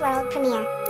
World premiere.